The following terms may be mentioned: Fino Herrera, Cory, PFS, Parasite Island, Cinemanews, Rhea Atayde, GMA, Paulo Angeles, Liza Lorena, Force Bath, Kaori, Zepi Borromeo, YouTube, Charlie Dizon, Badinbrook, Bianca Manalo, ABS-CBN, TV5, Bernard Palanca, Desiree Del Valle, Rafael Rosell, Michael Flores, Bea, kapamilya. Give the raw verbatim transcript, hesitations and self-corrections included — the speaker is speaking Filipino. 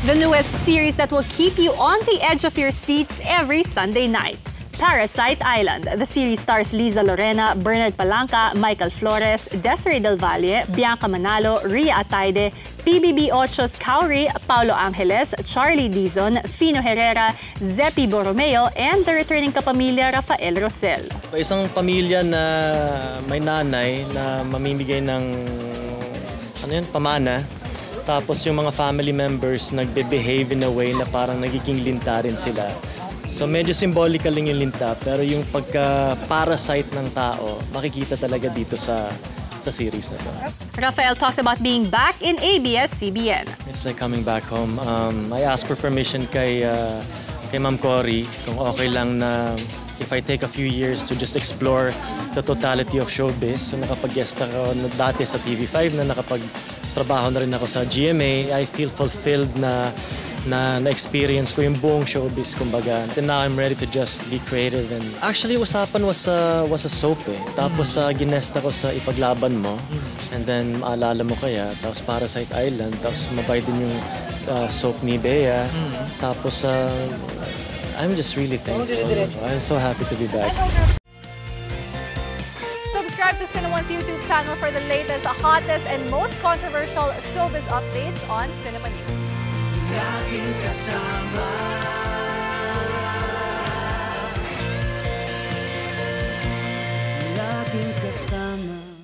The newest series that will keep you on the edge of your seats every Sunday night. Parasite Island. The series stars Liza Lorena, Bernard Palanca, Michael Flores, Desiree Del Valle, Bianca Manalo, Rhea Atayde, P B B eight's Kaori, Paulo Angeles, Charlie Dizon, Fino Herrera, Zepi Borromeo, and the returning kapamilya Rafael Rosell. Isang pamilya na may nanay na mamimigay ng ano yun, pamana. Tapos yung mga family members nagbe-behave in a way na parang nagiging linta rin sila. So medyo symbolical lang yung linta, pero yung pagka-parasite ng tao, makikita talaga dito sa, sa series na to. Rafael talked about being back in A B S C B N. It's like coming back home. Um, I asked for permission kay, uh, kay Ma'am Cory kung okay lang na if I take a few years to just explore the totality of showbiz. So nakapag-guest ako dati sa T V five, na nakapag-trabaho na rin ako sa G M A. I feel fulfilled na na na-experience ko yung buong showbiz, kumbaga. And now I'm ready to just be creative. And actually, usapan was a, was a soap eh. Tapos uh, ginesta ko sa Ipaglaban Mo. And then, maalala mo kaya. Tapos Parasite Island. Tapos mabay din yung uh, soap ni Bea. Tapos, uh, I'm just really thankful. I'm so happy to be back. Subscribe to Cinema one's YouTube channel for the latest, hottest, and most controversial showbiz updates on Cinema News. Laging kasama, laging kasama.